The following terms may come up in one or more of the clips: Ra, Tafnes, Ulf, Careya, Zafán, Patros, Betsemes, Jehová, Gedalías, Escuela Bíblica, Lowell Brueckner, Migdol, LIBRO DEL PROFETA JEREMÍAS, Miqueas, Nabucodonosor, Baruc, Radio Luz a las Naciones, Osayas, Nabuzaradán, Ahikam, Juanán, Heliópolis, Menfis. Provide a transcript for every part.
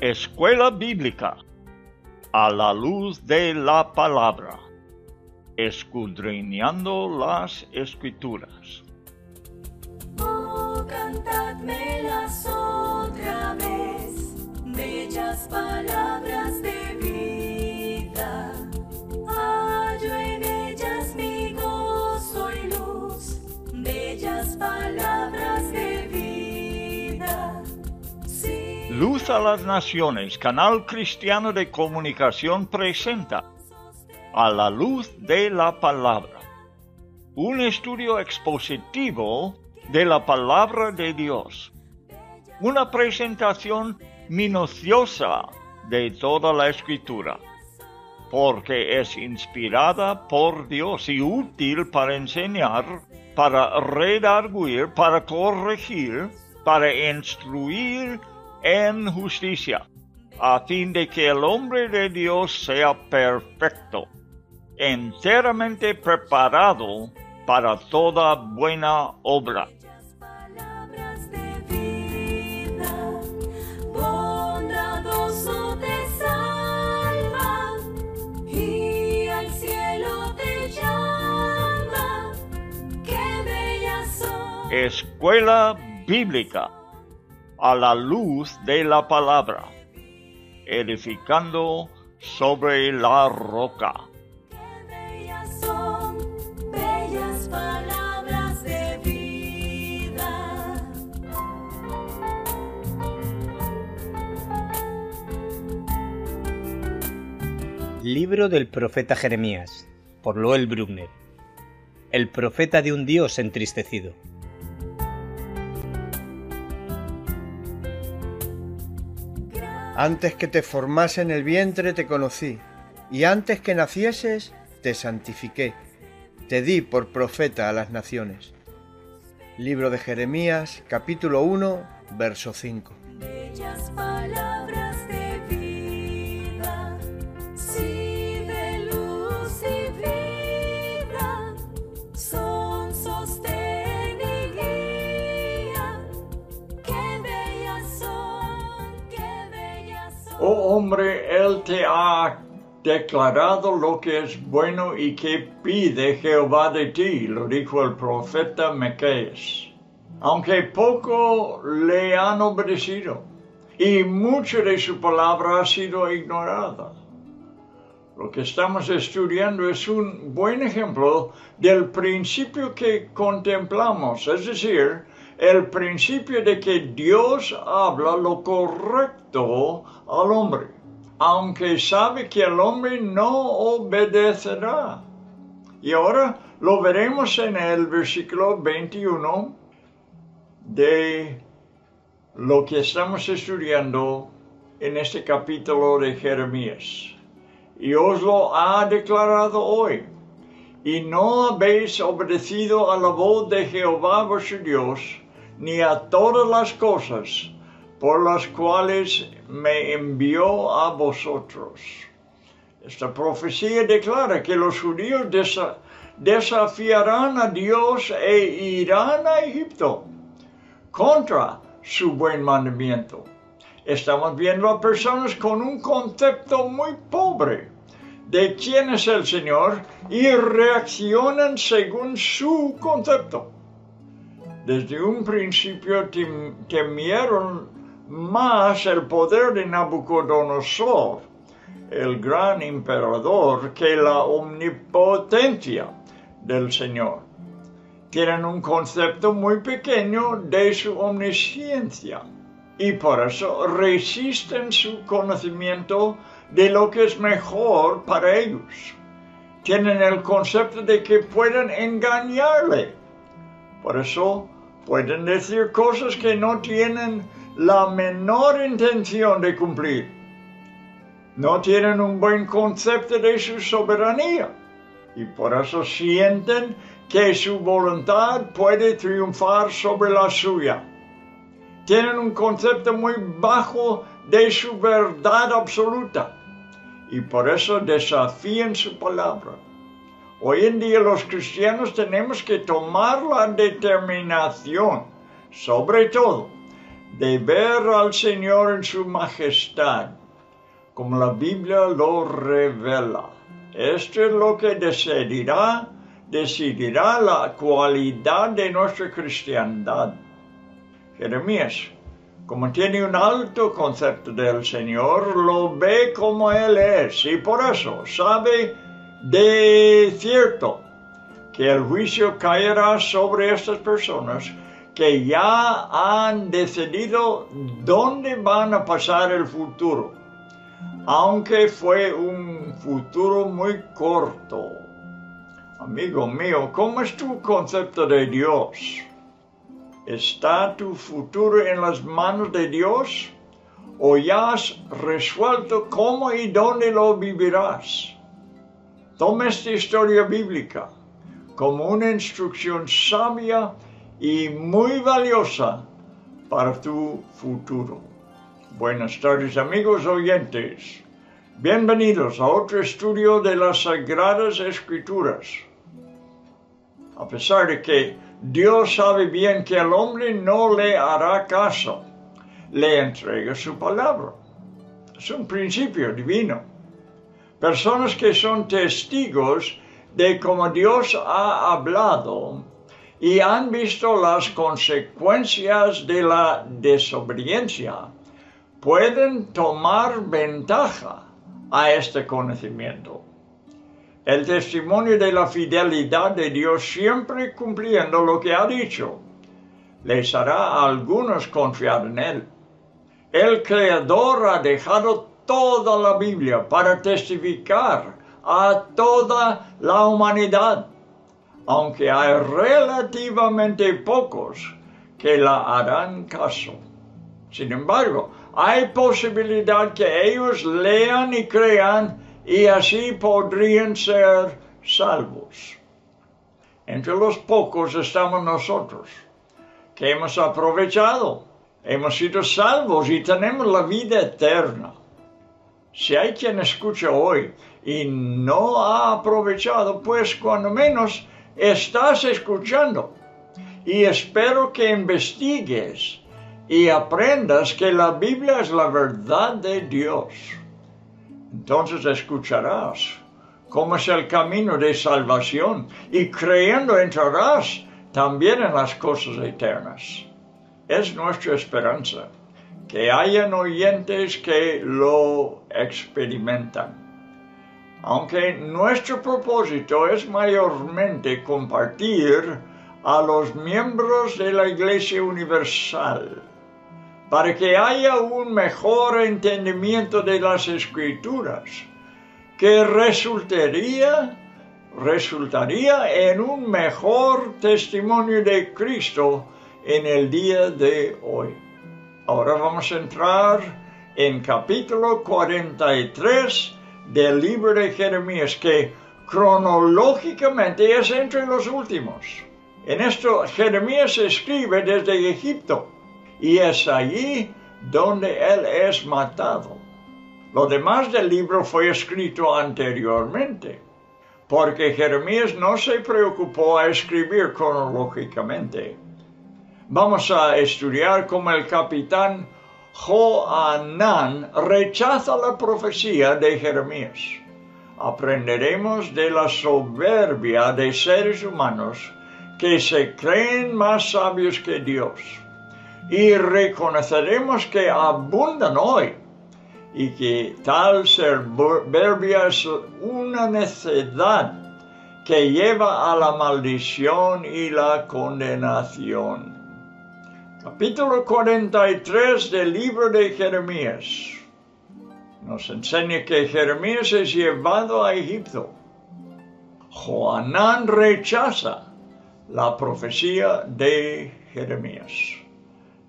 Escuela Bíblica, a la luz de la palabra, escudriñando las Escrituras. Oh, cantadmelas otra vez, bellas palabras de vida. Hallo en ellas mi gozo y luz, bellas palabras de vida. Sí. Luz a las Naciones, canal cristiano de comunicación, presenta A la luz de la palabra, un estudio expositivo de la palabra de Dios, una presentación minuciosa de toda la Escritura, porque es inspirada por Dios y útil para enseñar, para redarguir, para corregir, para instruir en justicia, a fin de que el hombre de Dios sea perfecto, enteramente preparado para toda buena obra. Escuela Bíblica, a la luz de la palabra, edificando sobre la roca. Palabras de vida. Libro del profeta Jeremías, por Lowell Brueckner. El profeta de un Dios entristecido. Antes que te formase en el vientre te conocí, y antes que nacieses te santifiqué. Te di por profeta a las naciones. Libro de Jeremías, capítulo 1, verso 5. Bellas palabras de vida, sí, de luz y vida, son sostén y guía. Qué bellas son, qué bellas son. Oh hombre, él te ha declarado lo que es bueno y que pide Jehová de ti, lo dijo el profeta Miqueas. Aunque poco le han obedecido, y mucho de su palabra ha sido ignorada. Lo que estamos estudiando es un buen ejemplo del principio que contemplamos, es decir, el principio de que Dios habla lo correcto al hombre, aunque sabe que el hombre no obedecerá. Y ahora lo veremos en el versículo 21 de lo que estamos estudiando en este capítulo de Jeremías. Y os lo ha declarado hoy, y no habéis obedecido a la voz de Jehová vuestro Dios, ni a todas las cosas por las cuales me envió a vosotros. Esta profecía declara que los judíos desafiarán a Dios e irán a Egipto contra su buen mandamiento. Estamos viendo a personas con un concepto muy pobre de quién es el Señor y reaccionan según su concepto. Desde un principio temieron más el poder de Nabucodonosor, el gran emperador, que la omnipotencia del Señor. Tienen un concepto muy pequeño de su omnisciencia y por eso resisten su conocimiento de lo que es mejor para ellos. Tienen el concepto de que pueden engañarle. Por eso pueden decir cosas que no tienen la menor intención de cumplir. No tienen un buen concepto de su soberanía y por eso sienten que su voluntad puede triunfar sobre la suya. Tienen un concepto muy bajo de su verdad absoluta y por eso desafían su palabra. Hoy en día los cristianos tenemos que tomar la determinación, sobre todo, de ver al Señor en su majestad, como la Biblia lo revela. Esto es lo que decidirá la cualidad de nuestra cristiandad. Jeremías, como tiene un alto concepto del Señor, lo ve como Él es, y por eso sabe de cierto que el juicio caerá sobre estas personas que ya han decidido dónde van a pasar el futuro, aunque fue un futuro muy corto. Amigo mío, ¿cómo es tu concepto de Dios? ¿Está tu futuro en las manos de Dios? ¿O ya has resuelto cómo y dónde lo vivirás? Toma esta historia bíblica como una instrucción sabia y muy valiosa para tu futuro. Buenas tardes, amigos oyentes. Bienvenidos a otro estudio de las Sagradas Escrituras. A pesar de que Dios sabe bien que el hombre no le hará caso, le entrega su palabra. Es un principio divino. Personas que son testigos de cómo Dios ha hablado y han visto las consecuencias de la desobediencia pueden tomar ventaja a este conocimiento. El testimonio de la fidelidad de Dios, siempre cumpliendo lo que ha dicho, les hará a algunos confiar en Él. El Creador ha dejado toda la Biblia para testificar a toda la humanidad, aunque hay relativamente pocos que la harán caso. Sin embargo, hay posibilidad que ellos lean y crean, y así podrían ser salvos. Entre los pocos estamos nosotros, que hemos aprovechado, hemos sido salvos y tenemos la vida eterna. Si hay quien escucha hoy y no ha aprovechado, pues cuando menos estás escuchando, y espero que investigues y aprendas que la Biblia es la verdad de Dios. Entonces escucharás cómo es el camino de salvación y creyendo entrarás también en las cosas eternas. Es nuestra esperanza que hayan oyentes que lo experimentan. Aunque nuestro propósito es mayormente compartir a los miembros de la Iglesia Universal, para que haya un mejor entendimiento de las Escrituras, que resultaría en un mejor testimonio de Cristo en el día de hoy. Ahora vamos a entrar en capítulo 43 del libro de Jeremías, que cronológicamente es entre los últimos. En esto Jeremías escribe desde Egipto, y es allí donde él es matado. Lo demás del libro fue escrito anteriormente, porque Jeremías no se preocupó a escribir cronológicamente. Vamos a estudiar cómo el capitán Johanán rechaza la profecía de Jeremías. Aprenderemos de la soberbia de seres humanos que se creen más sabios que Dios, y reconoceremos que abundan hoy y que tal soberbia es una necedad que lleva a la maldición y la condenación. Capítulo 43 del libro de Jeremías nos enseña que Jeremías es llevado a Egipto. Johanán rechaza la profecía de Jeremías.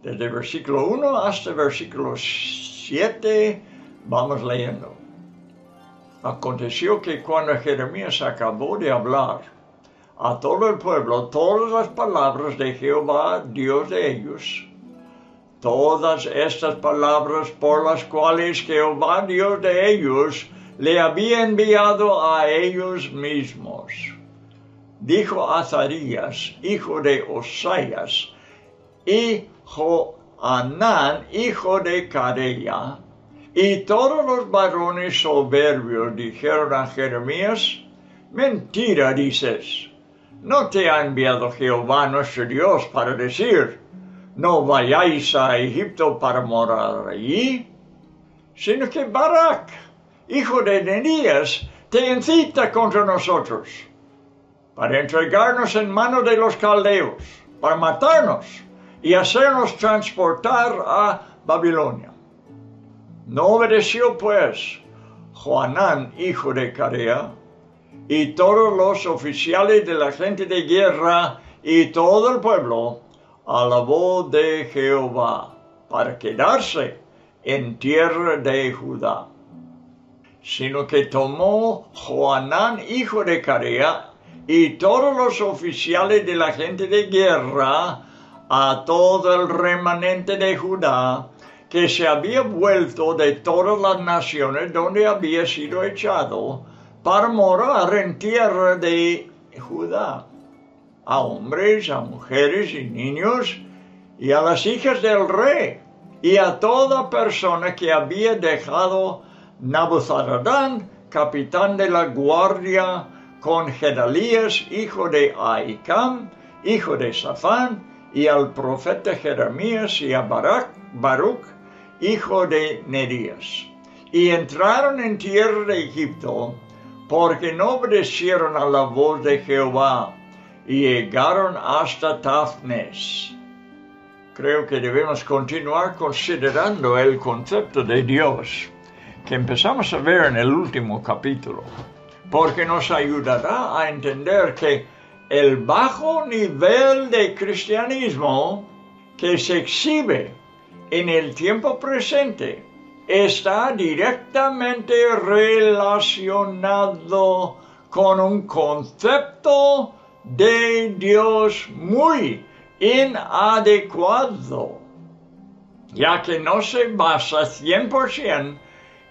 Desde versículo 1 hasta versículo 7 vamos leyendo. Aconteció que cuando Jeremías acabó de hablar a todo el pueblo todas las palabras de Jehová, Dios de ellos, todas estas palabras por las cuales Jehová, Dios de ellos, le había enviado a ellos mismos, dijo Azarías, hijo de Osayas, y Hanán, hijo de Careya, y todos los varones soberbios dijeron a Jeremías: mentira dices, no te ha enviado Jehová nuestro Dios para decir: no vayáis a Egipto para morar allí, sino que Barak, hijo de Nerías, te incita contra nosotros para entregarnos en manos de los caldeos, para matarnos y hacernos transportar a Babilonia. No obedeció pues Johanán, hijo de Careya, y todos los oficiales de la gente de guerra y todo el pueblo a la voz de Jehová para quedarse en tierra de Judá, sino que tomó Johanán, hijo de Careya, y todos los oficiales de la gente de guerra a todo el remanente de Judá que se había vuelto de todas las naciones donde había sido echado para morar en tierra de Judá, a hombres, a mujeres y niños, y a las hijas del rey, y a toda persona que había dejado Nabuzaradán, capitán de la guardia, con Gedalías, hijo de Ahikam, hijo de Zafán, y al profeta Jeremías, y a Baruc, hijo de Nerías. Y entraron en tierra de Egipto, porque no obedecieron a la voz de Jehová, y llegaron hasta Tafnes. Creo que debemos continuar considerando el concepto de Dios que empezamos a ver en el último capítulo, porque nos ayudará a entender que el bajo nivel de cristianismo que se exhibe en el tiempo presente está directamente relacionado con un concepto de Dios muy inadecuado, ya que no se basa 100%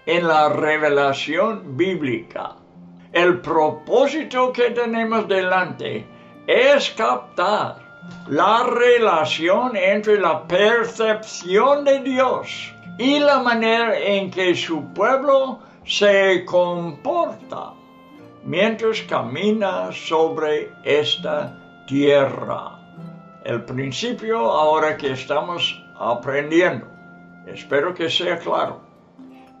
en la revelación bíblica. El propósito que tenemos delante es captar la relación entre la percepción de Dios y la manera en que su pueblo se comporta mientras camina sobre esta tierra. El principio ahora que estamos aprendiendo, espero que sea claro,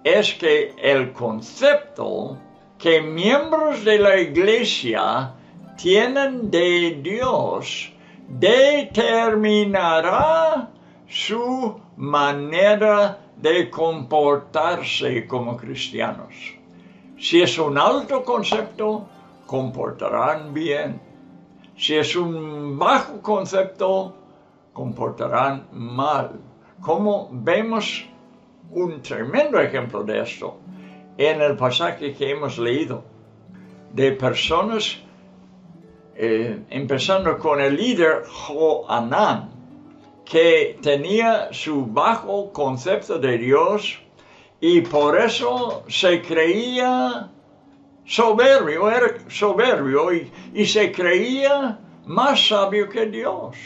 es que el concepto que miembros de la iglesia tienen de Dios determinará su manera de comportarse como cristianos. Si es un alto concepto, comportarán bien. Si es un bajo concepto, comportarán mal. Como vemos un tremendo ejemplo de esto en el pasaje que hemos leído, de personas, empezando con el líder Johanán, que tenía su bajo concepto de Dios y por eso se creía soberbio, era soberbio y se creía más sabio que Dios.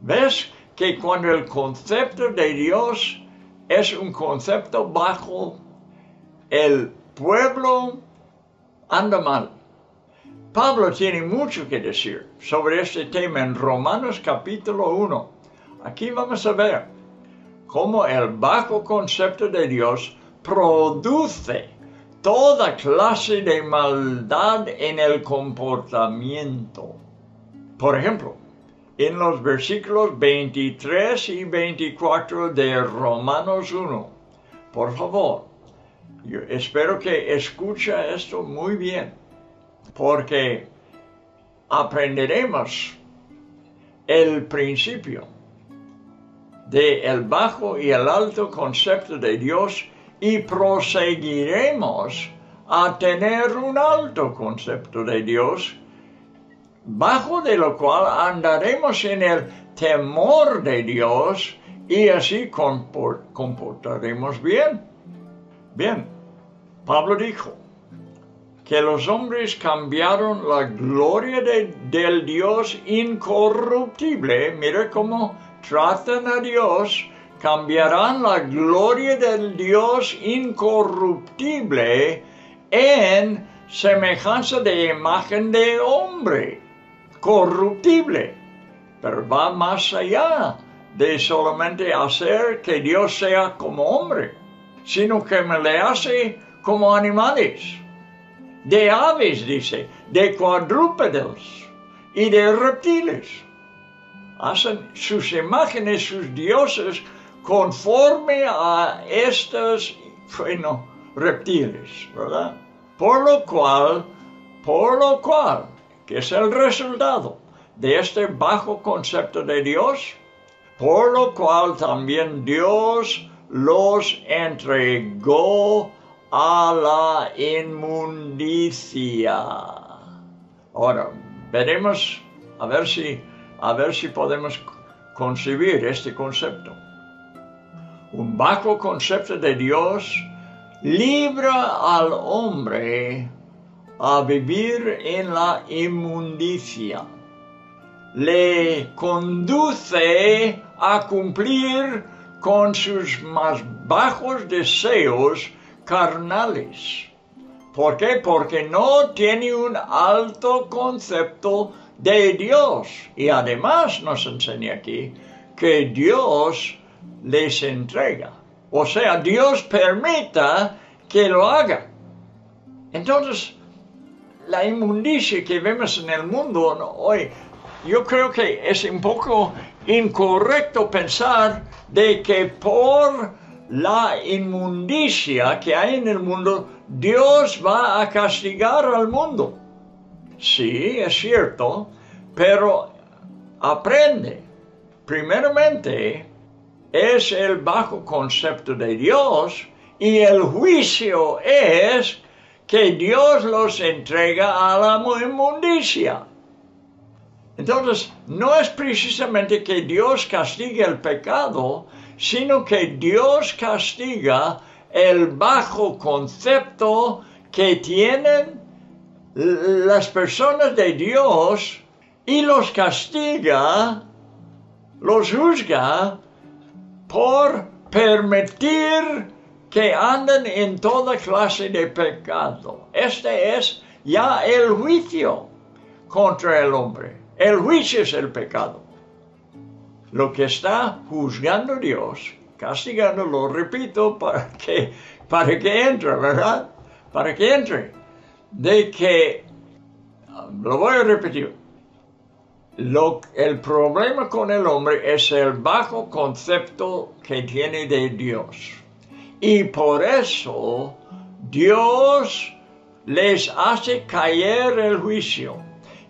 ¿Ves que cuando el concepto de Dios es un concepto bajo, el pueblo anda mal? Pablo tiene mucho que decir sobre este tema en Romanos capítulo 1. Aquí vamos a ver cómo el bajo concepto de Dios produce toda clase de maldad en el comportamiento. Por ejemplo, en los versículos 23 y 24 de Romanos 1. Por favor, yo espero que escucha esto muy bien, porque aprenderemos el principio del bajo y el alto concepto de Dios y proseguiremos a tener un alto concepto de Dios, bajo de lo cual andaremos en el temor de Dios y así comportaremos bien. Bien, Pablo dijo que los hombres cambiaron la gloria del Dios incorruptible, mira cómo tratan a Dios, cambiarán la gloria del Dios incorruptible en semejanza de imagen de hombre, corruptible. Pero va más allá de solamente hacer que Dios sea como hombre, sino que me le hace como animales, de aves, dice, de cuadrúpedos y de reptiles. Hacen sus imágenes, sus dioses, conforme a estos, bueno, reptiles, ¿verdad? Por lo cual, que es el resultado de este bajo concepto de Dios, por lo cual también Dios los entregó a la inmundicia. Ahora, veremos, a ver si podemos concebir este concepto. Un bajo concepto de Dios libra al hombre a vivir en la inmundicia. Le conduce a cumplir con sus más bajos deseos carnales. ¿Por qué? Porque no tiene un alto concepto de Dios. Y además nos enseña aquí que Dios les entrega. O sea, Dios permita que lo haga. Entonces, la inmundicia que vemos en el mundo hoy, yo creo que es un poco incorrecto pensar de que por la inmundicia que hay en el mundo, Dios va a castigar al mundo. Sí, es cierto, pero aprende. Primeramente, es el bajo concepto de Dios y el juicio es que Dios los entrega a la inmundicia. Entonces, no es precisamente que Dios castigue el pecado, sino que Dios castiga el bajo concepto que tienen las personas de Dios y los castiga, los juzga por permitir que anden en toda clase de pecado. Este es ya el juicio contra el hombre. El juicio es el pecado. Lo que está juzgando Dios, castigando, lo repito, para que entre, ¿verdad? Para que entre. De que, lo voy a repetir, el problema con el hombre es el bajo concepto que tiene de Dios. Y por eso Dios les hace caer el juicio.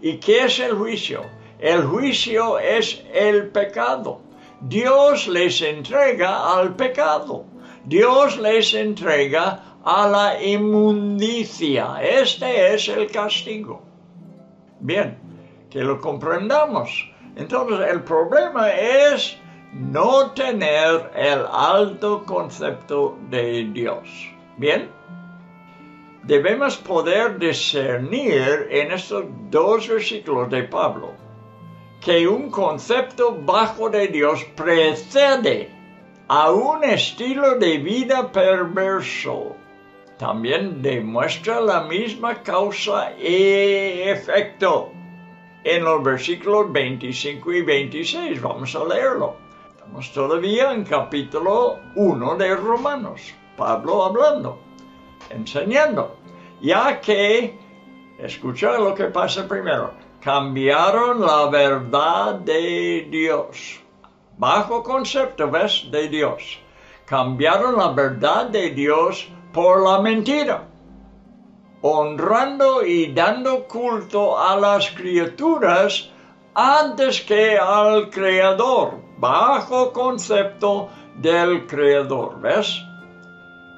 ¿Y qué es el juicio? El juicio es el pecado. Dios les entrega al pecado. Dios les entrega a la inmundicia. Este es el castigo. Bien, que lo comprendamos. Entonces, el problema es no tener el alto concepto de Dios. Bien, debemos poder discernir en estos dos versículos de Pablo que un concepto bajo de Dios precede a un estilo de vida perverso. También demuestra la misma causa y efecto en los versículos 25 y 26. Vamos a leerlo. Estamos todavía en capítulo 1 de Romanos. Pablo hablando, enseñando. Ya que, escucha lo que pasa primero. Cambiaron la verdad de Dios. Bajo concepto, ¿ves? De Dios. Cambiaron la verdad de Dios por la mentira, honrando y dando culto a las criaturas antes que al Creador. Bajo concepto del Creador, ¿ves?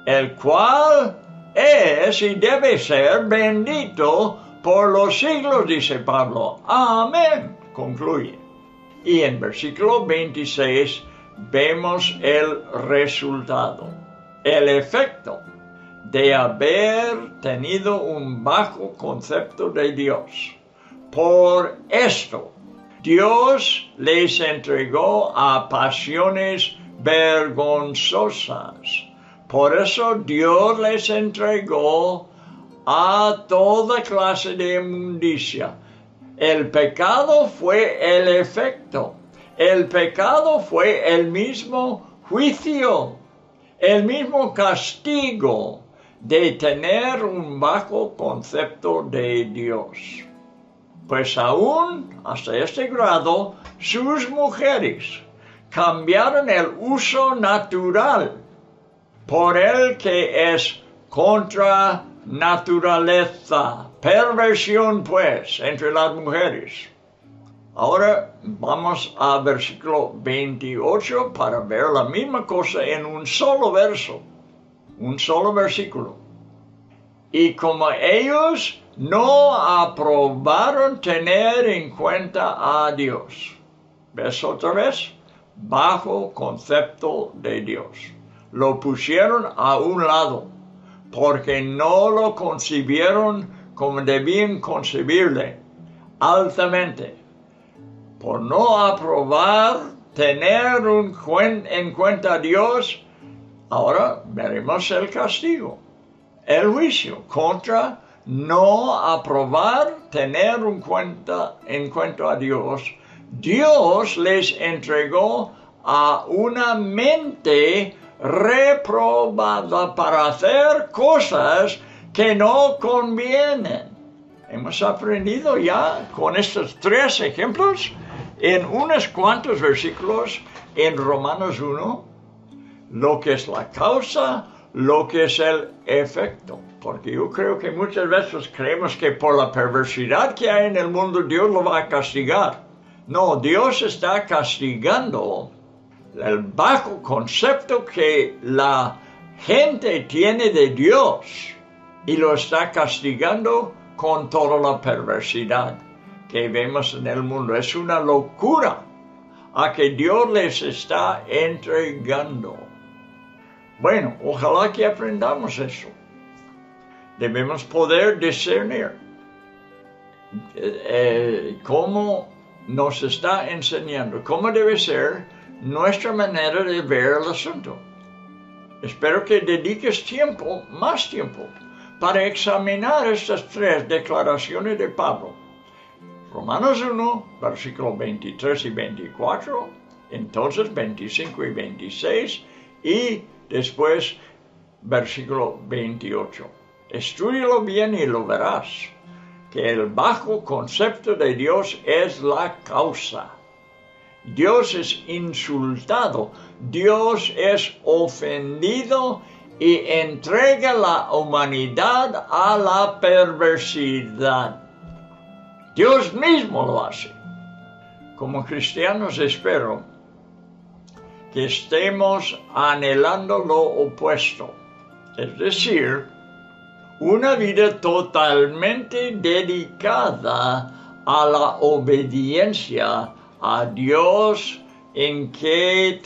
El cual es y debe ser bendito por los siglos, dice Pablo. Amén, concluye. Y en versículo 26 vemos el resultado, el efecto de haber tenido un bajo concepto de Dios. Por esto, Dios les entregó a pasiones vergonzosas. Por eso Dios les entregó a toda clase de inmundicia. El pecado fue el efecto. El pecado fue el mismo juicio, el mismo castigo de tener un bajo concepto de Dios. Pues aún hasta este grado, sus mujeres cambiaron el uso natural por el que es contra naturaleza. Perversión, pues, entre las mujeres. Ahora vamos al versículo 28 para ver la misma cosa en un solo verso, un solo versículo. Y como ellos no aprobaron tener en cuenta a Dios. ¿Ves otra vez? Bajo concepto de Dios. Lo pusieron a un lado, porque no lo concibieron como debían concebirle, altamente. Por no aprobar tener en cuenta a Dios, ahora veremos el castigo, el juicio contra no aprobar tener en cuenta a Dios. Dios les entregó a una mente reprobada para hacer cosas que no convienen. Hemos aprendido ya con estos tres ejemplos en unos cuantos versículos en Romanos 1 lo que es la causa, lo que es el efecto. Porque yo creo que muchas veces creemos que por la perversidad que hay en el mundo, Dios lo va a castigar. No, Dios está castigando el bajo concepto que la gente tiene de Dios y lo está castigando con toda la perversidad que vemos en el mundo. Es una locura a que Dios les está entregando. Bueno, ojalá que aprendamos eso. Debemos poder discernir cómo nos está enseñando, cómo debe ser nuestra manera de ver el asunto. Espero que dediques tiempo, más tiempo, para examinar estas tres declaraciones de Pablo. Romanos 1, versículos 23 y 24, entonces 25 y 26, y después versículo 28. Estúdialo bien y lo verás, que el bajo concepto de Dios es la causa. Dios es insultado, Dios es ofendido y entrega la humanidad a la perversidad. Dios mismo lo hace. Como cristianos espero que estemos anhelando lo opuesto, es decir, una vida totalmente dedicada a la obediencia a Dios, en quien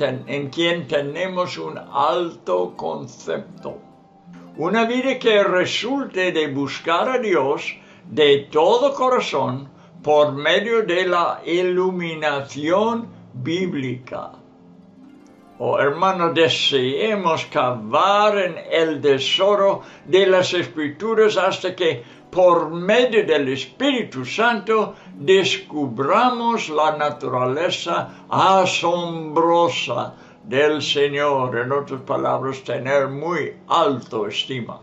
tenemos un alto concepto. Una vida que resulte de buscar a Dios de todo corazón por medio de la iluminación bíblica. Oh, hermanos, deseemos cavar en el tesoro de las Escrituras hasta que, por medio del Espíritu Santo, descubramos la naturaleza asombrosa del Señor. En otras palabras, tener muy alto estima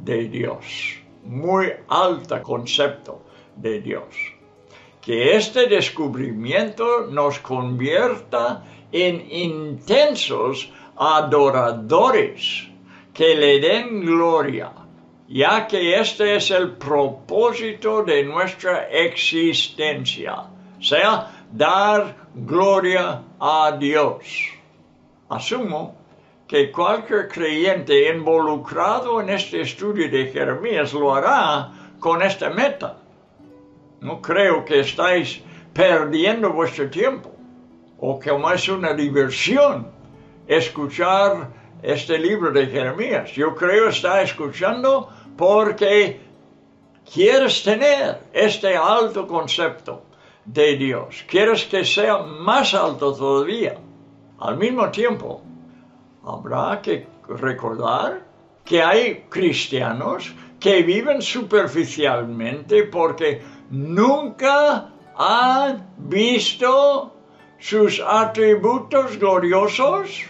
de Dios, muy alto concepto de Dios. Que este descubrimiento nos convierta en intensos adoradores que le den gloria, ya que este es el propósito de nuestra existencia, sea dar gloria a Dios. Asumo que cualquier creyente involucrado en este estudio de Jeremías lo hará con esta meta. No creo que estáis perdiendo vuestro tiempo, o que es una diversión escuchar este libro de Jeremías. Yo creo está escuchando porque quieres tener este alto concepto, de Dios. Quieres que sea más alto todavía. Al mismo tiempo, habrá que recordar que hay cristianos que viven superficialmente porque nunca han visto sus atributos gloriosos.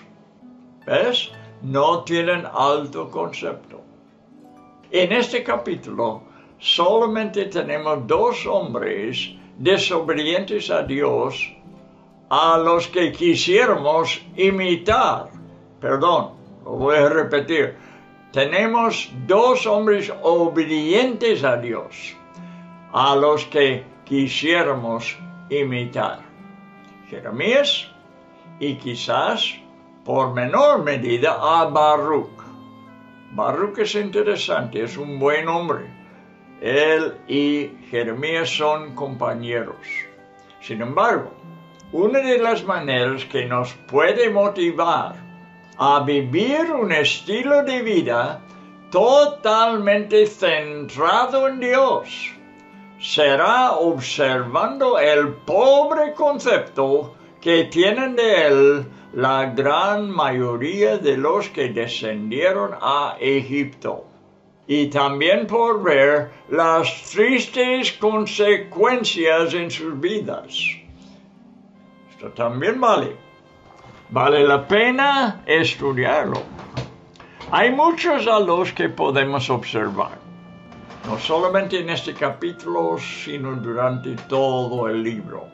¿Ves? No tienen alto concepto. En este capítulo solamente tenemos dos hombres desobedientes a Dios a los que quisiéramos imitar. Perdón, lo voy a repetir. Tenemos dos hombres obedientes a Dios a los que quisiéramos imitar. Jeremías y quizás por menor medida a Baruc. Baruc es interesante, es un buen hombre. Él y Jeremías son compañeros. Sin embargo, una de las maneras que nos puede motivar a vivir un estilo de vida totalmente centrado en Dios será observando el pobre concepto que tienen de él la gran mayoría de los que descendieron a Egipto, y también por ver las tristes consecuencias en sus vidas. Esto también vale la pena estudiarlo. Hay muchos a los que podemos observar, no solamente en este capítulo, sino durante todo el libro.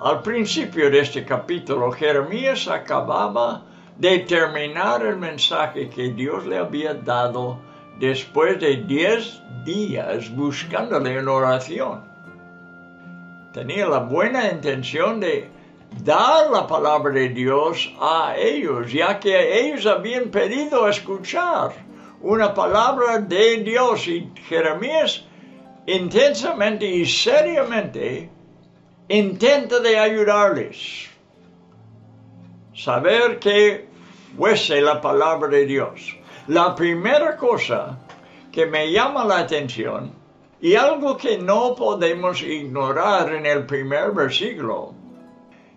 Al principio de este capítulo, Jeremías acababa de terminar el mensaje que Dios le había dado después de 10 días buscándole en oración. Tenía la buena intención de dar la palabra de Dios a ellos, ya que ellos habían pedido escuchar una palabra de Dios, y Jeremías intensamente y seriamente intenta de ayudarles saber que fuese la palabra de Dios. La primera cosa que me llama la atención, y algo que no podemos ignorar en el primer versículo,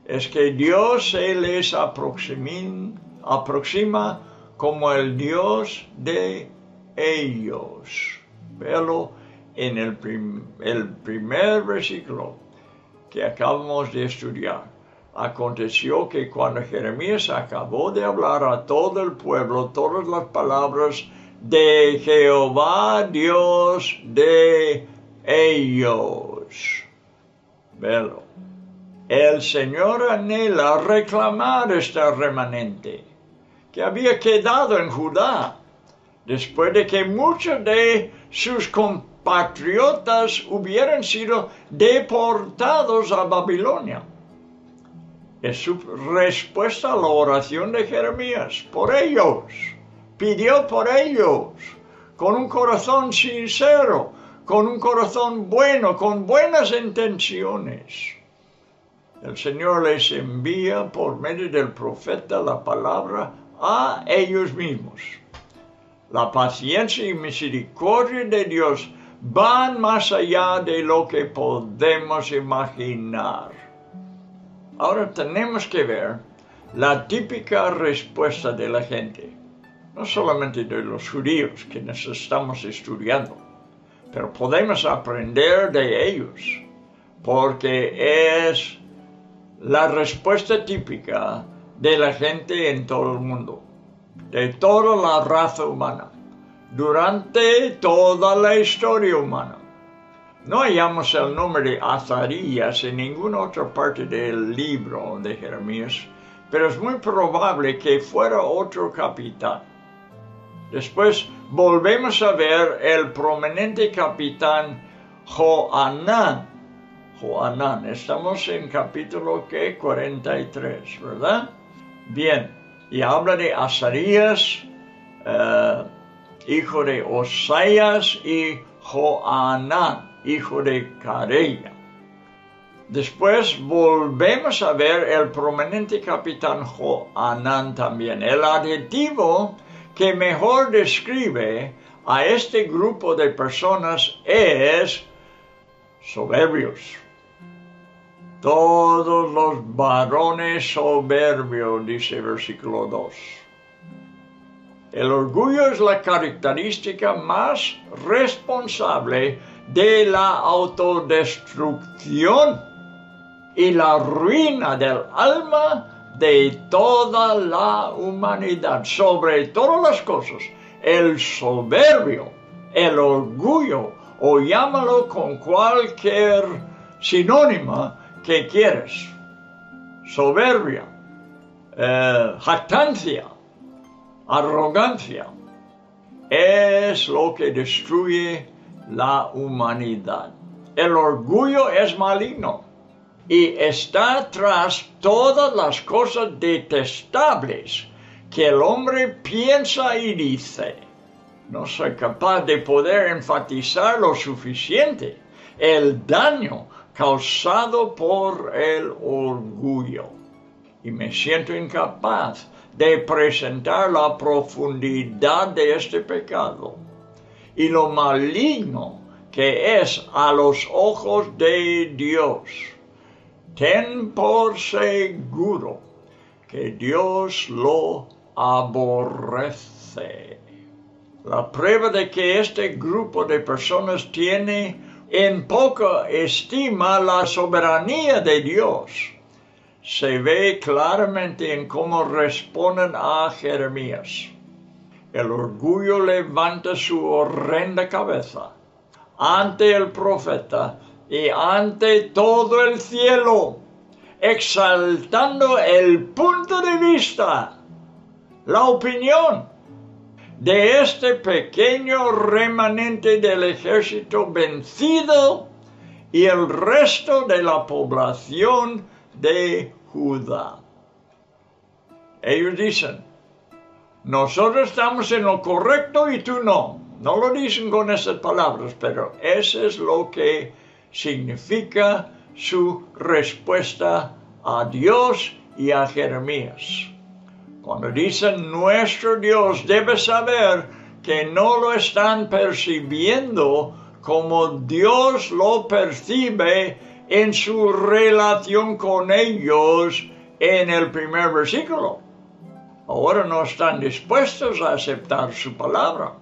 es que Dios se les aproxima como el Dios de ellos. Velo en el primer versículo que acabamos de estudiar. Aconteció que cuando Jeremías acabó de hablar a todo el pueblo todas las palabras de Jehová, Dios de ellos. Velo. El Señor anhela reclamar esta remanente que había quedado en Judá después de que muchos de sus compatriotas hubieran sido deportados a Babilonia. Es su respuesta a la oración de Jeremías por ellos. Pidió por ellos con un corazón sincero, con un corazón bueno, con buenas intenciones. El Señor les envía por medio del profeta la palabra a ellos mismos. La paciencia y misericordia de Dios van más allá de lo que podemos imaginar. Ahora tenemos que ver la típica respuesta de la gente, no solamente de los judíos que nos estamos estudiando, pero podemos aprender de ellos, porque es la respuesta típica de la gente en todo el mundo, de toda la raza humana, durante toda la historia humana. No hallamos el nombre de Azarías en ninguna otra parte del libro de Jeremías, pero es muy probable que fuera otro capitán. Después volvemos a ver el prominente capitán Johanán. Juanán, estamos en capítulo 43, ¿verdad? Bien, y habla de Azarías, hijo de Osayas, y Johanán, hijo de Careya. Después volvemos a ver el prominente capitán Johanán también. El adjetivo que mejor describe a este grupo de personas es soberbios. todos los varones soberbios, dice versículo 2. El orgullo es la característica más responsable de la autodestrucción y la ruina del alma de toda la humanidad. Sobre todas las cosas, el soberbio, el orgullo, o llámalo con cualquier sinónimo que quieres, soberbia, jactancia, arrogancia, es lo que destruye la humanidad. El orgullo es maligno y está tras todas las cosas detestables que el hombre piensa y dice. No soy capaz de poder enfatizar lo suficiente el daño causado por el orgullo, y me siento incapaz de presentar la profundidad de este pecado y lo maligno que es a los ojos de Dios. Ten por seguro que Dios lo aborrece. La prueba de que este grupo de personas tiene en poca estima la soberanía de Dios se ve claramente en cómo responden a Jeremías. El orgullo levanta su horrenda cabeza ante el profeta y ante todo el cielo, exaltando el punto de vista, la opinión de este pequeño remanente del ejército vencido y el resto de la población de Judá. Ellos dicen, nosotros estamos en lo correcto y tú no. No lo dicen con esas palabras, pero eso es lo que significa su respuesta a Dios y a Jeremías. Cuando dicen, nuestro Dios debe saber que no lo están percibiendo como Dios lo percibe en su relación con ellos en el primer versículo. Ahora no están dispuestos a aceptar su palabra,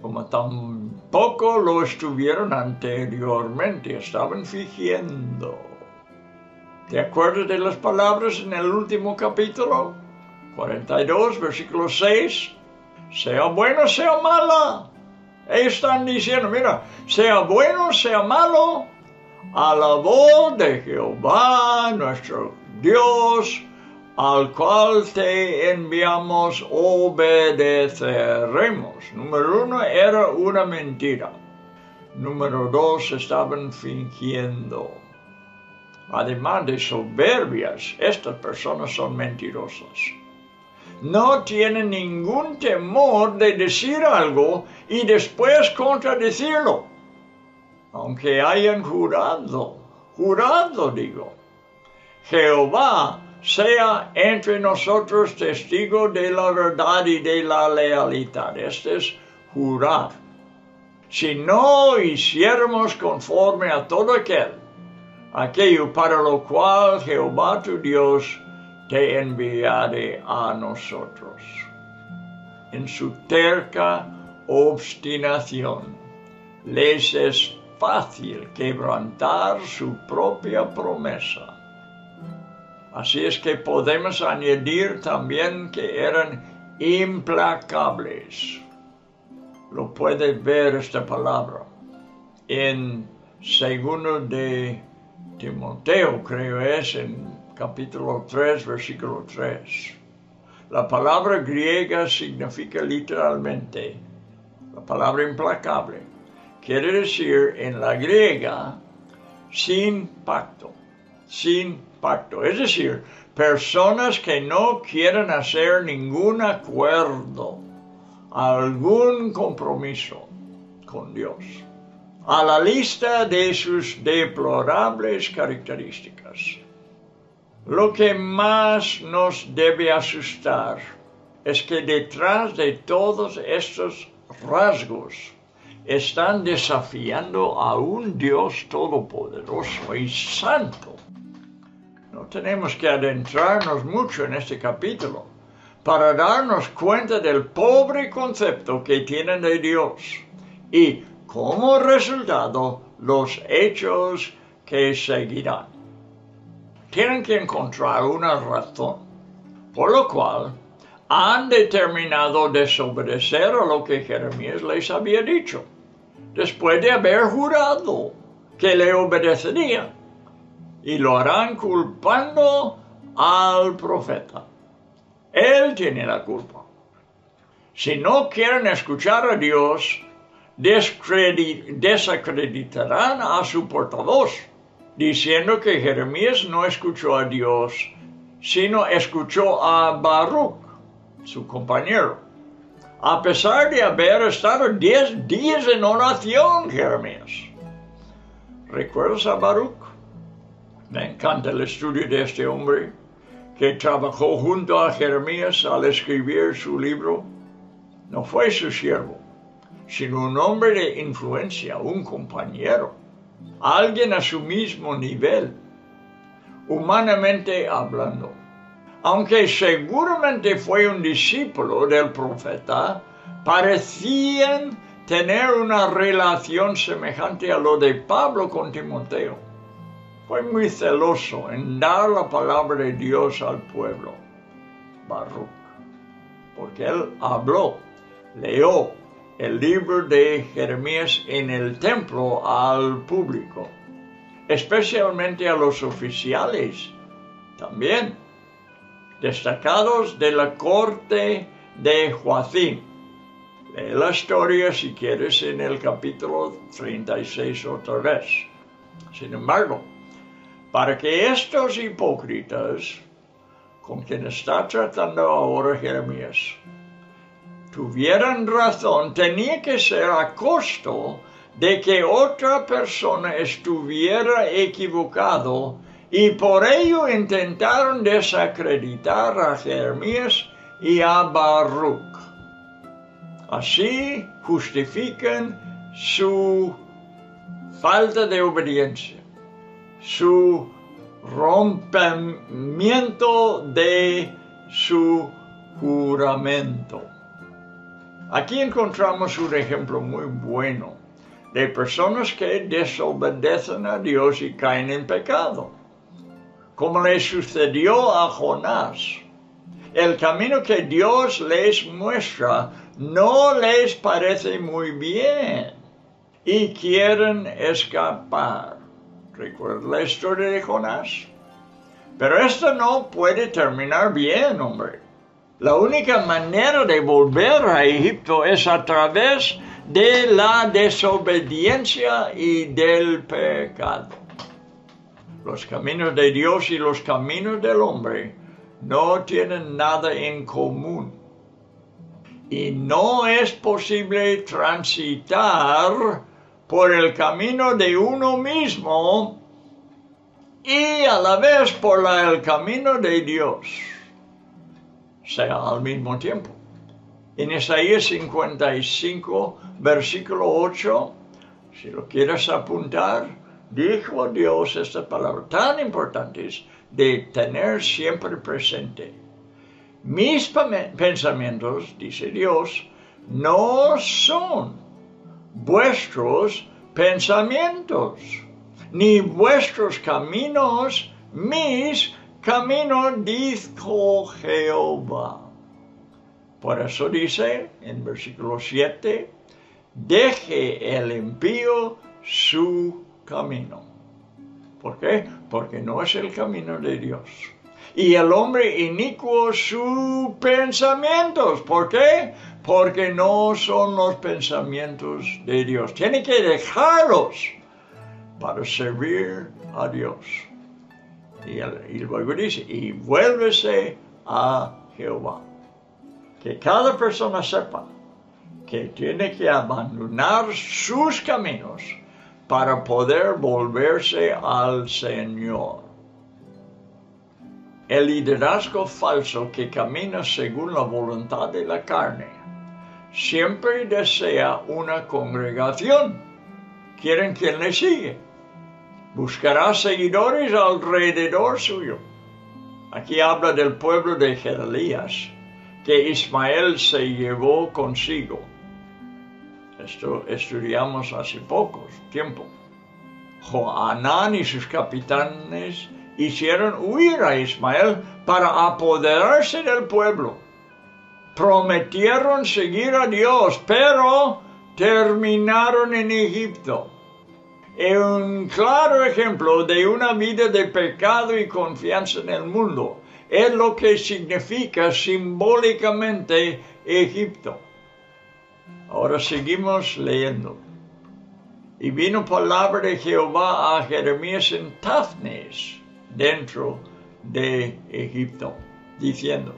como tampoco lo estuvieron anteriormente, estaban fingiendo. ¿Te acuerdas de las palabras en el último capítulo? 42, versículo 6, sea bueno, sea mala. Ellos están diciendo, mira, sea bueno, sea malo, a la voz de Jehová, nuestro Dios, al cual te enviamos, obedeceremos. Número uno, era una mentira. Número dos, estaban fingiendo. Además de soberbias, estas personas son mentirosas. No tienen ningún temor de decir algo y después contradecirlo, aunque hayan jurado, Jehová sea entre nosotros testigo de la verdad y de la lealtad. Este es jurar. Si no hiciéramos conforme a todo aquello para lo cual Jehová tu Dios te enviaré a nosotros. En su terca obstinación les es fácil quebrantar su propia promesa. Así es que podemos añadir también que eran implacables. Lo puedes ver esta palabra en segundo de Timoteo, creo es, en capítulo 3, versículo 3. La palabra griega significa literalmente, la palabra implacable, quiere decir en la griega, sin pacto. Es decir, personas que no quieren hacer ningún acuerdo, algún compromiso con Dios. A la lista de sus deplorables características, lo que más nos debe asustar es que detrás de todos estos rasgos están desafiando a un Dios todopoderoso y santo tenemos que adentrarnos mucho en este capítulo para darnos cuenta del pobre concepto que tienen de Dios y, como resultado, los hechos que seguirán. Tienen que encontrar una razón por lo cual han determinado desobedecer a lo que Jeremías les había dicho, después de haber jurado que le obedecerían, y lo harán culpando al profeta. Él tiene la culpa. Si no quieren escuchar a Dios, desacreditarán a su portavoz, diciendo que Jeremías no escuchó a Dios, sino escuchó a Baruc, su compañero, a pesar de haber estado 10 días en oración, Jeremías. ¿Recuerdas a Baruc? Me encanta el estudio de este hombre que trabajó junto a Jeremías al escribir su libro. No fue su siervo, sino un hombre de influencia, un compañero, alguien a su mismo nivel, humanamente hablando. Aunque seguramente fue un discípulo del profeta, parecían tener una relación semejante a lo de Pablo con Timoteo. Fue muy celoso en dar la palabra de Dios al pueblo, Baruc, porque él habló, leyó el libro de Jeremías en el templo al público, especialmente a los oficiales también, destacados de la corte de Joacim. Lee la historia si quieres en el capítulo 36 otra vez. Sin embargo, para que estos hipócritas, con quien está tratando ahora Jeremías, tuvieran razón, tenía que ser a costo de que otra persona estuviera equivocado, y por ello intentaron desacreditar a Jeremías y a Baruc. Así justifican su falta de obediencia, su rompimiento de su juramento. Aquí encontramos un ejemplo muy bueno de personas que desobedecen a Dios y caen en pecado, como le sucedió a Jonás. El camino que Dios les muestra no les parece muy bien y quieren escapar. Recuerda la historia de Jonás. Pero esto no puede terminar bien, hombre. La única manera de volver a Egipto es a través de la desobediencia y del pecado. Los caminos de Dios y los caminos del hombre no tienen nada en común. Y no es posible transitar por el camino de uno mismo y a la vez por el camino de Dios, sea al mismo tiempo. En Isaías 55, versículo 8, si lo quieres apuntar, dijo Dios estas palabras tan importantes de tener siempre presente. Mis pensamientos, dice Dios, no son vuestros pensamientos, ni vuestros caminos, mis caminos, dijo Jehová. Por eso dice en versículo 7, deje el impío su camino. ¿Por qué? Porque no es el camino de Dios. Y el hombre inicuo sus pensamientos. ¿Por qué? Porque no son los pensamientos de Dios. Tiene que dejarlos para servir a Dios. Y luego dice, y vuélvese a Jehová. Que cada persona sepa que tiene que abandonar sus caminos para poder volverse al Señor. El liderazgo falso que camina según la voluntad de la carne siempre desea una congregación. Quieren quien le sigue. Buscará seguidores alrededor suyo. Aquí habla del pueblo de Gedalías, que Ismael se llevó consigo. Esto estudiamos hace poco tiempo. Johanán y sus capitanes hicieron huir a Ismael para apoderarse del pueblo. Prometieron seguir a Dios, pero terminaron en Egipto. Es un claro ejemplo de una vida de pecado y confianza en el mundo. Es lo que significa simbólicamente Egipto. Ahora seguimos leyendo. Y vino palabra de Jehová a Jeremías en Tafnes, dentro de Egipto, diciendo: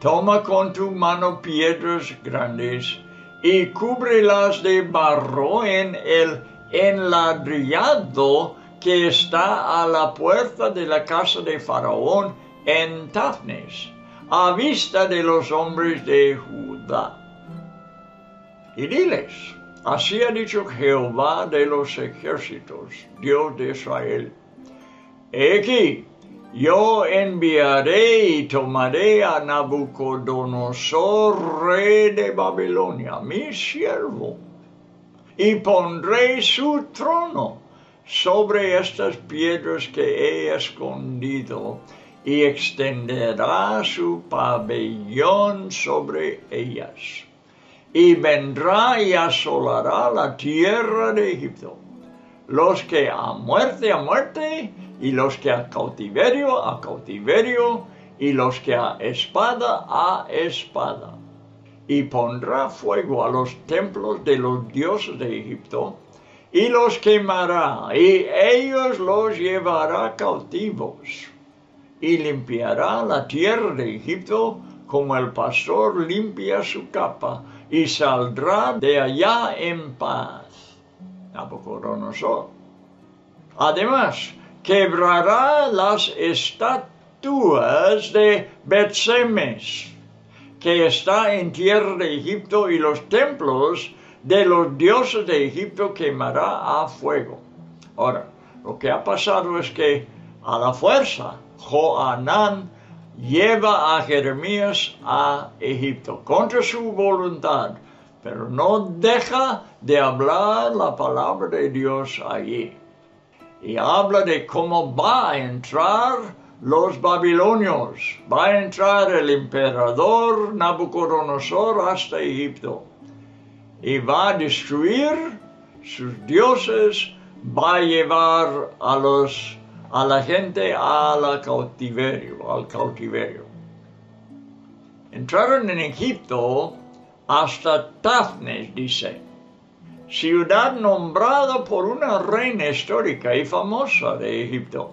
toma con tu mano piedras grandes y cúbrelas de barro en el enladrillado que está a la puerta de la casa de Faraón en Tafnes, a vista de los hombres de Judá. Y diles: así ha dicho Jehová de los ejércitos, Dios de Israel: he aquí, yo enviaré y tomaré a Nabucodonosor, rey de Babilonia, mi siervo, y pondré su trono sobre estas piedras que he escondido, y extenderá su pabellón sobre ellas. Y vendrá y asolará la tierra de Egipto, los que a muerte, y los que a cautiverio, y los que a espada. Y pondrá fuego a los templos de los dioses de Egipto, y los quemará, y ellos los llevará cautivos. Y limpiará la tierra de Egipto, como el pastor limpia su capa, y saldrá de allá en paz. Nabucodonosor. Además, quebrará las estatuas de Betsemes, que está en tierra de Egipto, y los templos de los dioses de Egipto quemará a fuego. Ahora, lo que ha pasado es que a la fuerza Johanán lleva a Jeremías a Egipto contra su voluntad, pero no deja de hablar la palabra de Dios allí. Y habla de cómo va a entrar los babilonios, va a entrar el emperador Nabucodonosor hasta Egipto, y va a destruir sus dioses, va a llevar a la gente al cautiverio. Entraron en Egipto hasta Tafnes, dice, ciudad nombrada por una reina histórica y famosa de Egipto.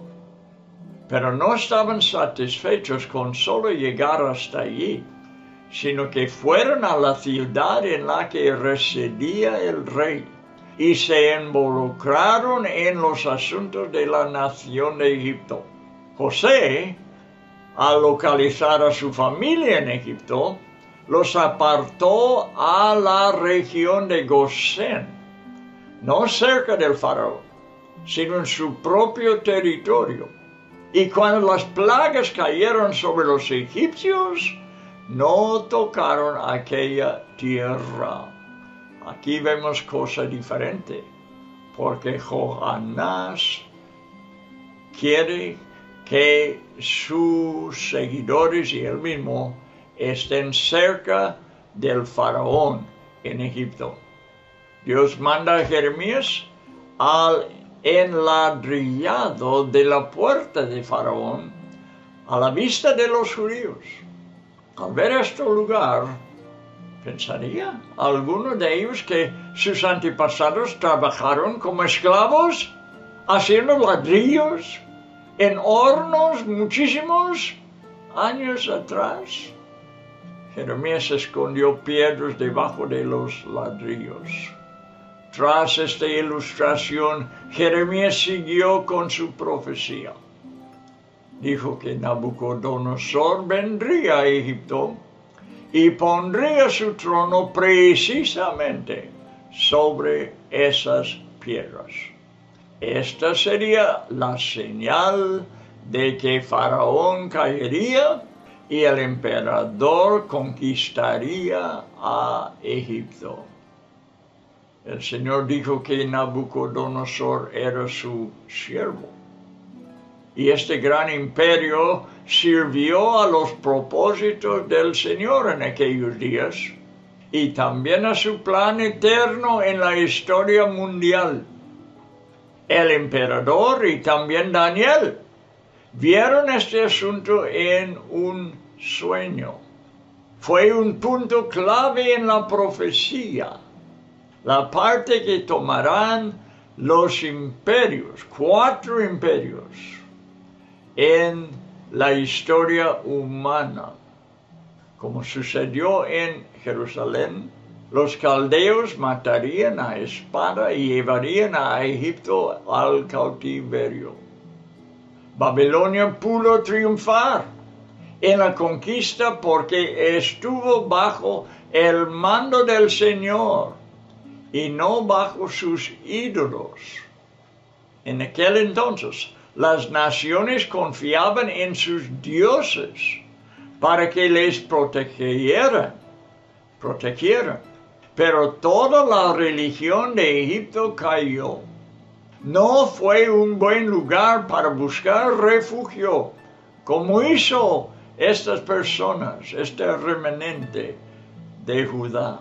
Pero no estaban satisfechos con solo llegar hasta allí, sino que fueron a la ciudad en la que residía el rey, y se involucraron en los asuntos de la nación de Egipto. José, al localizar a su familia en Egipto, los apartó a la región de Gosén, no cerca del faraón, sino en su propio territorio. Y cuando las plagas cayeron sobre los egipcios, no tocaron aquella tierra. Aquí vemos cosas diferentes, porque Johanás quiere que sus seguidores y él mismo estén cerca del faraón en Egipto. Dios manda a Jeremías al enladrillado de la puerta de faraón, a la vista de los judíos. Al ver este lugar, pensaría algunos de ellos que sus antepasados trabajaron como esclavos, haciendo ladrillos en hornos muchísimos años atrás. Jeremías escondió piedras debajo de los ladrillos. Tras esta ilustración, Jeremías siguió con su profecía. Dijo que Nabucodonosor vendría a Egipto y pondría su trono precisamente sobre esas piedras. Esta sería la señal de que Faraón caería y el emperador conquistaría a Egipto. El Señor dijo que Nabucodonosor era su siervo. Y este gran imperio sirvió a los propósitos del Señor en aquellos días y también a su plan eterno en la historia mundial. El emperador y también Daniel vieron este asunto en un sueño. Fue un punto clave en la profecía, la parte que tomarán los imperios, 4 imperios, en la historia humana, como sucedió en Jerusalén. Los caldeos matarían a espada y llevarían a Egipto al cautiverio. Babilonia pudo triunfar en la conquista porque estuvo bajo el mando del Señor y no bajo sus ídolos. En aquel entonces, las naciones confiaban en sus dioses para que les protegieran. Pero toda la religión de Egipto cayó. No fue un buen lugar para buscar refugio, como hizo estas personas, este remanente de Judá.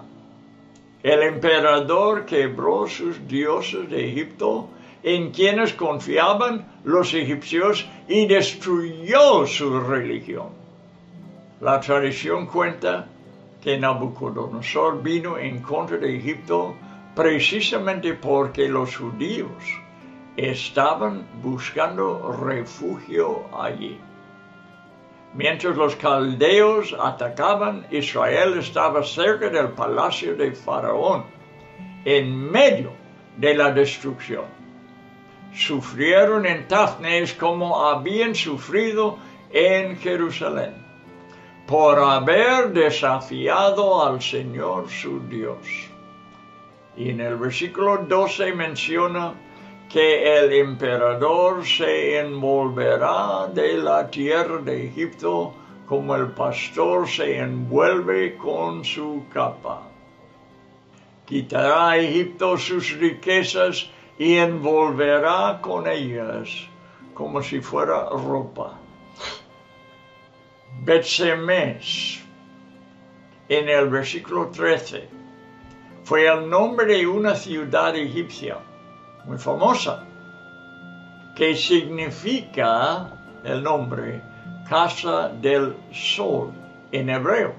El emperador quebró sus dioses de Egipto, en quienes confiaban los egipcios, y destruyó su religión. La tradición cuenta que Nabucodonosor vino en contra de Egipto precisamente porque los judíos estaban buscando refugio allí. Mientras los caldeos atacaban, Israel estaba cerca del palacio de Faraón, en medio de la destrucción. Sufrieron en Tafnes como habían sufrido en Jerusalén, por haber desafiado al Señor su Dios. Y en el versículo 12 menciona que el emperador se envolverá de la tierra de Egipto como el pastor se envuelve con su capa. Quitará a Egipto sus riquezas y envolverá con ellas como si fuera ropa. Betsemes, en el versículo 13, fue el nombre de una ciudad egipcia muy famosa, que significa el nombre Casa del Sol en hebreo.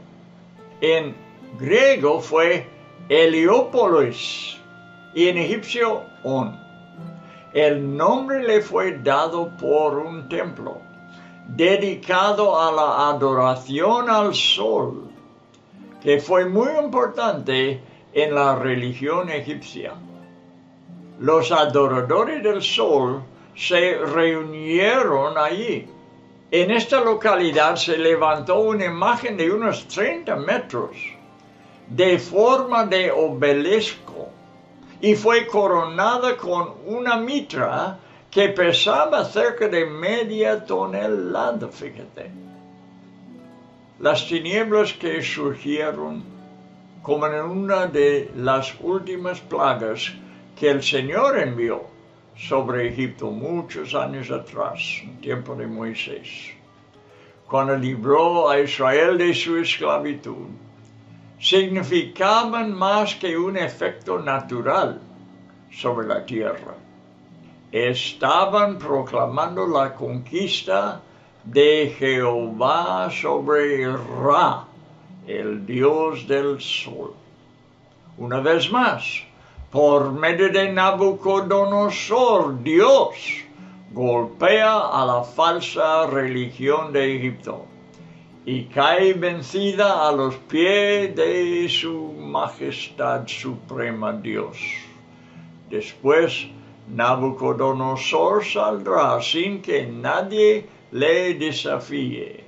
En griego fue Heliópolis y en egipcio On. El nombre le fue dado por un templo dedicado a la adoración al sol, que fue muy importante en la religión egipcia. Los adoradores del sol se reunieron allí. En esta localidad se levantó una imagen de unos 30 metros, de forma de obelisco, y fue coronada con una mitra que pesaba cerca de media tonelada, fíjate. Las tinieblas que surgieron como en una de las últimas plagas que el Señor envió sobre Egipto muchos años atrás, en tiempo de Moisés, cuando libró a Israel de su esclavitud, significaban más que un efecto natural sobre la tierra. Estaban proclamando la conquista de Jehová sobre Ra, el dios del sol. Una vez más, por medio de Nabucodonosor, Dios golpea a la falsa religión de Egipto y cae vencida a los pies de su majestad suprema Dios. Después, Nabucodonosor saldrá sin que nadie le desafíe.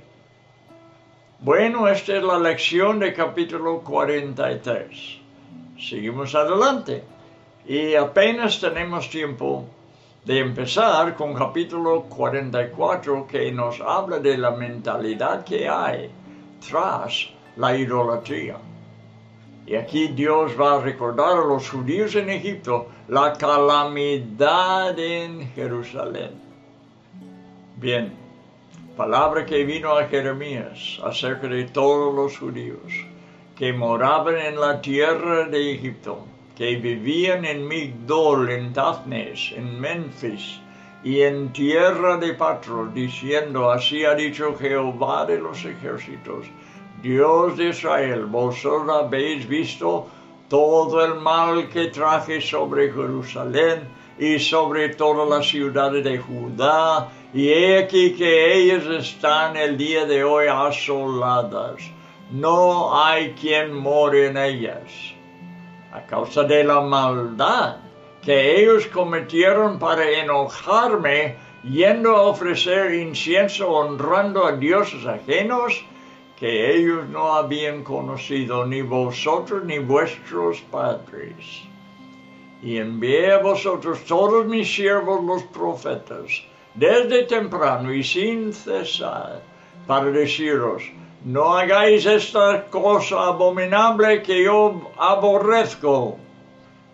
Bueno, esta es la lección de capítulo 43. Seguimos adelante y apenas tenemos tiempo de empezar con capítulo 44, que nos habla de la mentalidad que hay tras la idolatría. Y aquí Dios va a recordar a los judíos en Egipto la calamidad en Jerusalén. Bien, palabra que vino a Jeremías acerca de todos los judíos que moraban en la tierra de Egipto, que vivían en Migdol, en Tafnes, en Menfis y en tierra de Patros, diciendo: así ha dicho Jehová de los ejércitos, Dios de Israel, vosotros habéis visto todo el mal que traje sobre Jerusalén y sobre todas las ciudades de Judá, y he aquí que ellas están el día de hoy asoladas. No hay quien more en ellas, a causa de la maldad que ellos cometieron para enojarme, yendo a ofrecer incienso honrando a dioses ajenos, que ellos no habían conocido, ni vosotros ni vuestros padres. Y envié a vosotros todos mis siervos los profetas, desde temprano y sin cesar, para deciros: no hagáis esta cosa abominable que yo aborrezco.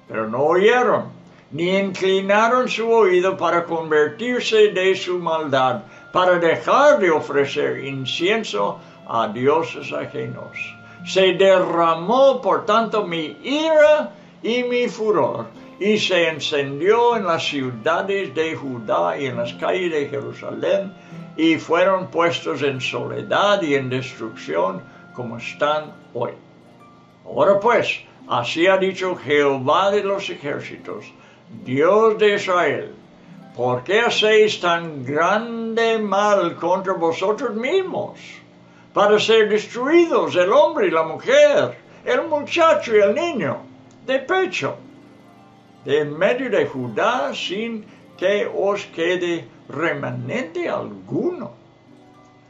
Pero no oyeron, ni inclinaron su oído para convertirse de su maldad, para dejar de ofrecer incienso a dioses ajenos. Se derramó, por tanto, mi ira y mi furor, y se encendió en las ciudades de Judá y en las calles de Jerusalén, y fueron puestos en soledad y en destrucción, como están hoy. Ahora pues, así ha dicho Jehová de los ejércitos, Dios de Israel: ¿por qué hacéis tan grande mal contra vosotros mismos, para ser destruidos el hombre y la mujer, el muchacho y el niño de pecho, de en medio de Judá, sin que os quede remanente alguno,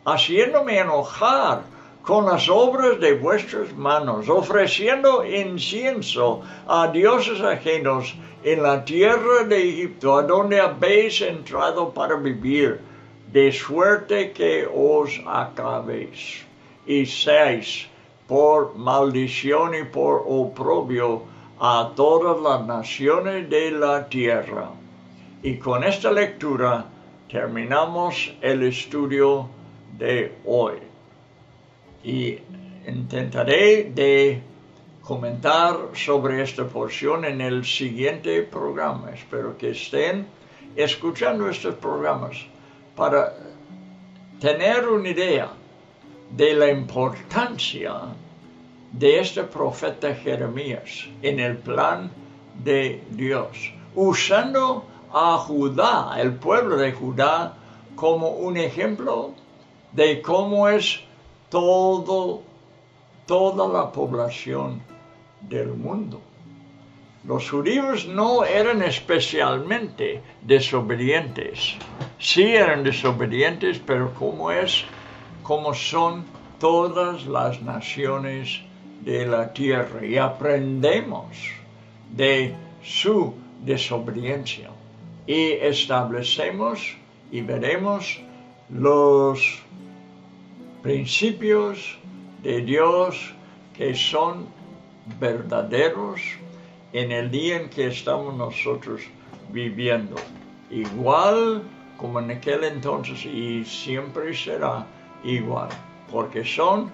haciéndome enojar con las obras de vuestras manos, ofreciendo incienso a dioses ajenos en la tierra de Egipto, a donde habéis entrado para vivir, de suerte que os acabéis y seáis por maldición y por oprobio a todas las naciones de la tierra? Y con esta lectura terminamos el estudio de hoy. Y intentaré de comentar sobre esta porción en el siguiente programa. Espero que estén escuchando estos programas para tener una idea de la importancia de este profeta Jeremías en el plan de Dios, usando a Judá, el pueblo de Judá, como un ejemplo de cómo es toda la población del mundo. Los judíos no eran especialmente desobedientes. Sí eran desobedientes, pero como son todas las naciones de la tierra. Y aprendemos de su desobediencia. Y establecemos y veremos los principios de Dios que son verdaderos en el día en que estamos nosotros viviendo, igual como en aquel entonces, y siempre será igual, porque son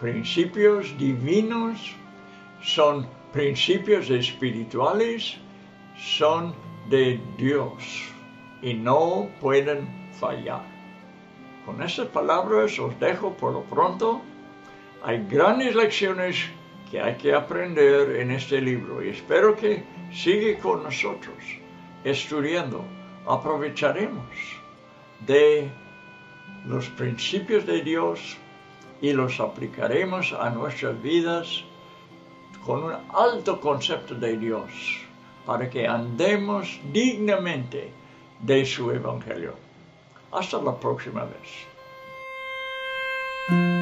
principios divinos, son principios espirituales, son de Dios y no pueden fallar. Con estas palabras os dejo por lo pronto. Hay grandes lecciones que hay que aprender en este libro, y espero que siga con nosotros estudiando. Aprovecharemos de los principios de Dios y los aplicaremos a nuestras vidas con un alto concepto de Dios, para que andemos dignamente de su evangelio. Hasta la próxima vez.